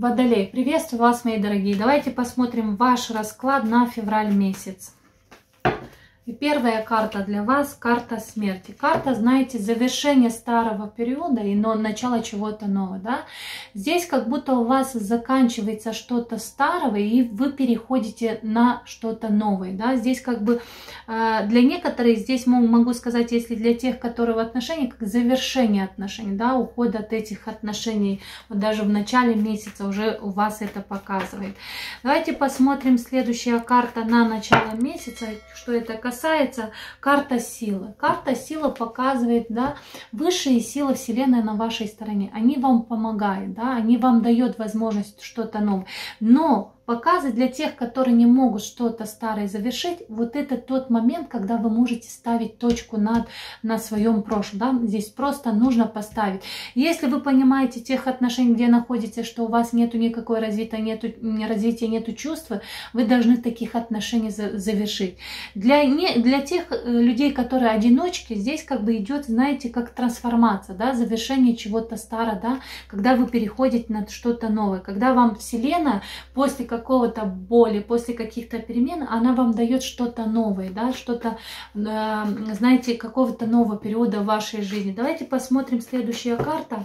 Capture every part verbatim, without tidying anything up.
Водолей, приветствую вас, мои дорогие. Давайте посмотрим ваш расклад на февраль месяц. И первая карта для вас – карта смерти. Карта, знаете, завершение старого периода и начало чего-то нового. Да? Здесь как будто у вас заканчивается что-то старого, и вы переходите на что-то новое. Да? Здесь как бы для некоторых, здесь могу сказать, если для тех, которые в отношениях, как завершение отношений, да, уход от этих отношений. Вот даже в начале месяца уже у вас это показывает. Давайте посмотрим следующая карта на начало месяца, что это касается. Касается карта силы. Карта силы показывает, да, высшие силы Вселенной на вашей стороне. Они вам помогают, да, они вам дают возможность что-то новое. Но показы для тех, которые не могут что-то старое завершить, вот это тот момент, когда вы можете ставить точку над на своем прошлом. Да? Здесь просто нужно поставить. Если вы понимаете тех отношений, где находитесь, что у вас нету никакой развития, нету развития, нету чувства, вы должны таких отношений завершить. Для, не, для тех людей, которые одиночки, здесь как бы идет, знаете, как трансформация, да? Завершение чего-то старого, да? Когда вы переходите на что-то новое, когда вам Вселенная после как какого-то боли, после каких-то перемен, она вам дает что-то новое, да, что-то, э, знаете, какого-то нового периода в вашей жизни. Давайте посмотрим следующая карта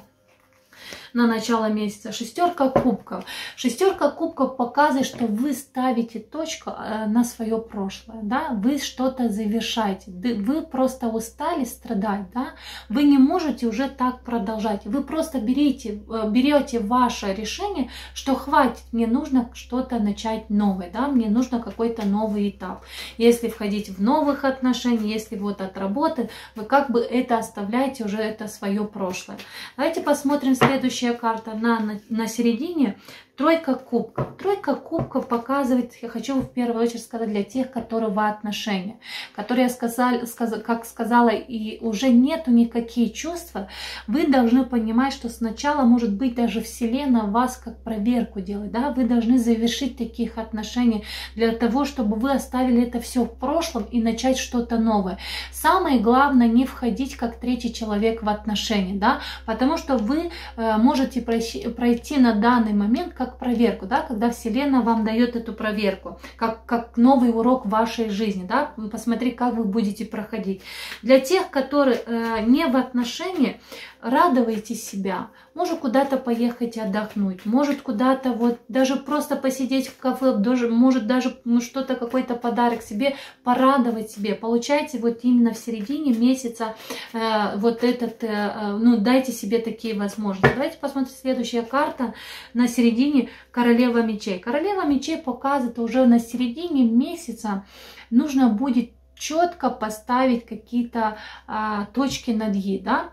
на начало месяца. Шестерка кубков. Шестерка кубков показывает, что вы ставите точку на свое прошлое, да, вы что-то завершаете, вы просто устали страдать, да, вы не можете уже так продолжать, вы просто берите, берете ваше решение, что хватит, мне нужно что-то начать новое, да, мне нужно какой-то новый этап. Если входить в новых отношений, если вот от работы, вы как бы это оставляете уже, это свое прошлое. Давайте посмотрим следующий карта на, на, на середине. Тройка кубков. Тройка кубков показывает, я хочу в первую очередь сказать, для тех, которые в отношениях, которые, сказали, сказ, как сказала, и уже нету никакие чувства, вы должны понимать, что сначала, может быть, даже Вселенная вас как проверку делает, да, вы должны завершить таких отношений для того, чтобы вы оставили это все в прошлом и начать что-то новое. Самое главное, не входить как третий человек в отношения, да, потому что вы э, можете пройти, пройти на данный момент как проверку, да, когда Вселенная вам дает эту проверку, как, как новый урок вашей жизни, да, посмотри, как вы будете проходить. Для тех, которые э, не в отношении, радуйте себя, может куда-то поехать и отдохнуть, может куда-то вот даже просто посидеть в кафе, даже, может даже ну, что-то, какой-то подарок себе, порадовать себе, получайте вот именно в середине месяца э, вот этот, э, ну дайте себе такие возможности. Давайте посмотрим следующая карта на середине королева мечей. Королева мечей показывает уже на середине месяца нужно будет четко поставить какие-то э, точки над «и», да?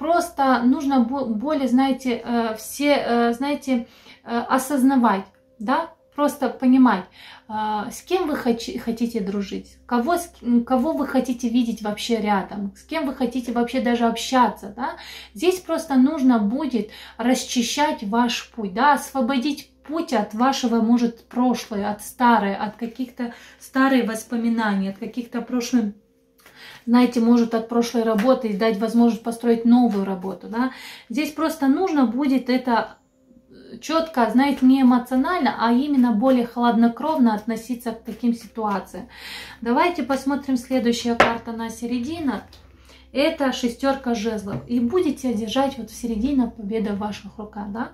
Просто нужно более, знаете, все, знаете, осознавать, да, просто понимать, с кем вы хотите дружить, кого, кого вы хотите видеть вообще рядом, с кем вы хотите вообще даже общаться, да. Здесь просто нужно будет расчищать ваш путь, да, освободить путь от вашего, может, прошлое, от старое, от каких-то старых воспоминаний, от каких-то прошлых, знаете, может от прошлой работы и дать возможность построить новую работу, да. Здесь просто нужно будет это четко, знаете, не эмоционально, а именно более хладнокровно относиться к таким ситуациям. Давайте посмотрим следующая карта на середину. Это шестерка жезлов. И будете держать вот в середине победа в ваших руках, да?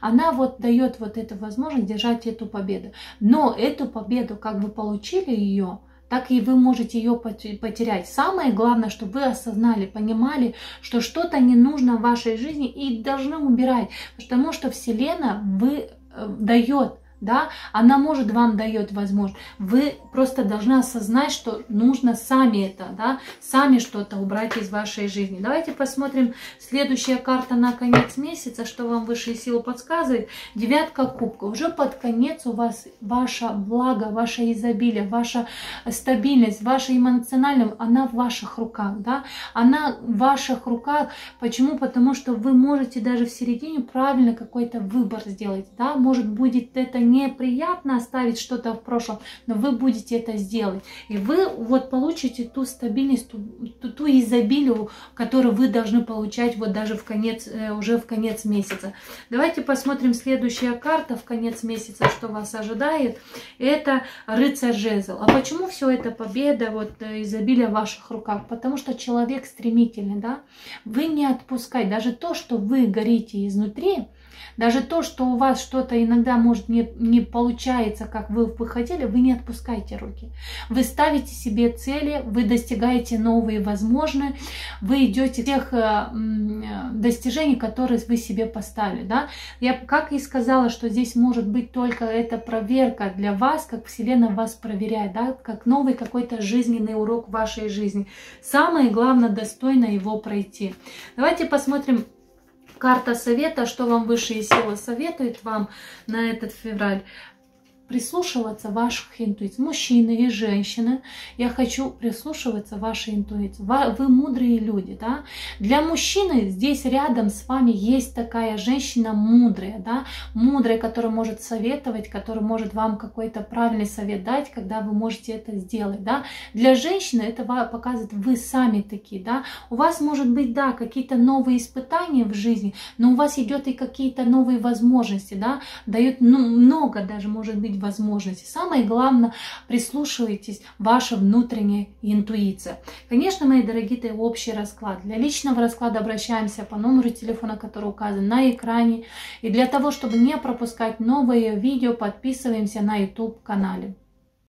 Она вот дает вот эту возможность держать эту победу. Но эту победу, как вы получили ее, так и вы можете ее потерять. Самое главное, чтобы вы осознали, понимали, что что-то не нужно в вашей жизни и должны убирать. Потому что Вселенная вы дает, да, она может вам дает возможность. Вы просто должны осознать, что нужно сами это, да, сами что-то убрать из вашей жизни. Давайте посмотрим следующая карта на конец месяца, что вам высшие силы подсказывает. Девятка кубков. Уже под конец у вас ваше благо, ваше изобилие, ваша стабильность, ваша эмоциональность, она в ваших руках, да, она в ваших руках. Почему? Потому что вы можете даже в середине правильно какой-то выбор сделать, да, может будет это не мне приятно оставить что-то в прошлом, но вы будете это сделать. И вы вот получите ту стабильность, ту, ту, ту изобилию, которую вы должны получать вот даже в конец, уже в конец месяца. Давайте посмотрим следующая карта в конец месяца, что вас ожидает. Это рыцарь жезл. А почему все это победа, вот изобилие в ваших руках? Потому что человек стремительный, да? Вы не отпускаете даже то, что вы горите изнутри. Даже то, что у вас что-то иногда, может, не, не получается, как вы бы хотели, вы не отпускаете руки. Вы ставите себе цели, вы достигаете новые возможности, вы идете тех достижений, которые вы себе поставили. Да? Я как и сказала, что здесь может быть только эта проверка для вас, как Вселенная вас проверяет, да? Как новый какой-то жизненный урок в вашей жизни. Самое главное, достойно его пройти. Давайте посмотрим. Карта совета, что вам высшие силы советуют вам на этот февраль. Прислушиваться ваших интуиций. Мужчины и женщины, я хочу прислушиваться вашей интуиции. Вы мудрые люди, да? Для мужчины здесь рядом с вами есть такая женщина мудрая, да? Мудрая, которая может советовать, которая может вам какой-то правильный совет дать, когда вы можете это сделать, да? Для женщины это показывает, вы сами такие, да? У вас может быть, да, какие-то новые испытания в жизни, но у вас идет и какие-то новые возможности, да? Дают, ну, много даже, может быть, возможности. Самое главное, прислушивайтесь, ваша внутренняя интуиция. Конечно, мои дорогие, это общий расклад. Для личного расклада обращаемся по номеру телефона, который указан на экране. И для того, чтобы не пропускать новые видео, подписываемся на YouTube канале.